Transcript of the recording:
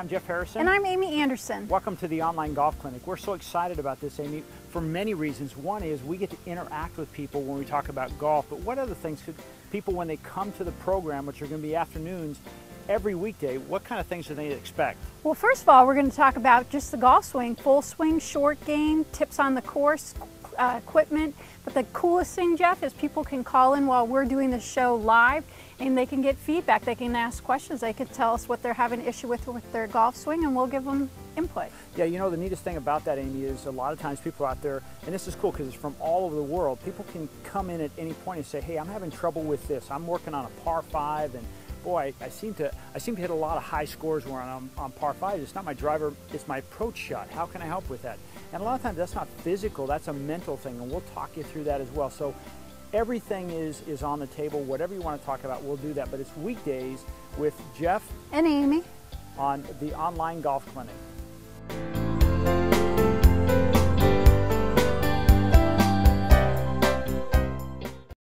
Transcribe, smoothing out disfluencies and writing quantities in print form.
I'm Jeff Harrison. And I'm Amy Anderson. Welcome to the Online Golf Clinic. We're so excited about this, Amy, for many reasons. One is we get to interact with people when we talk about golf, but what other things could people, when they come to the program, which are going to be afternoons every weekday, what kind of things do they expect? Well, first of all, we're going to talk about just the golf swing, full swing, short game, tips on the course, equipment. But the coolest thing, Jeff, is people can call in while we're doing the show live, and they can get feedback. They can ask questions. They can tell us what they're having an issue with their golf swing, and we'll give them input. Yeah, you know, the neatest thing about that, Amy, is a lot of times people out there, and this is cool because it's from all over the world, people can come in at any point and say, hey, I'm having trouble with this. I'm working on a par five, and boy, I seem to hit a lot of high scores when I'm on par five. It's not my driver, it's my approach shot. How can I help with that? And a lot of times that's not physical, that's a mental thing, and we'll talk you through that as well. So everything is on the table. Whatever you want to talk about, we'll do that. But it's weekdays with Jeff and Amy on the Online Golf Clinic.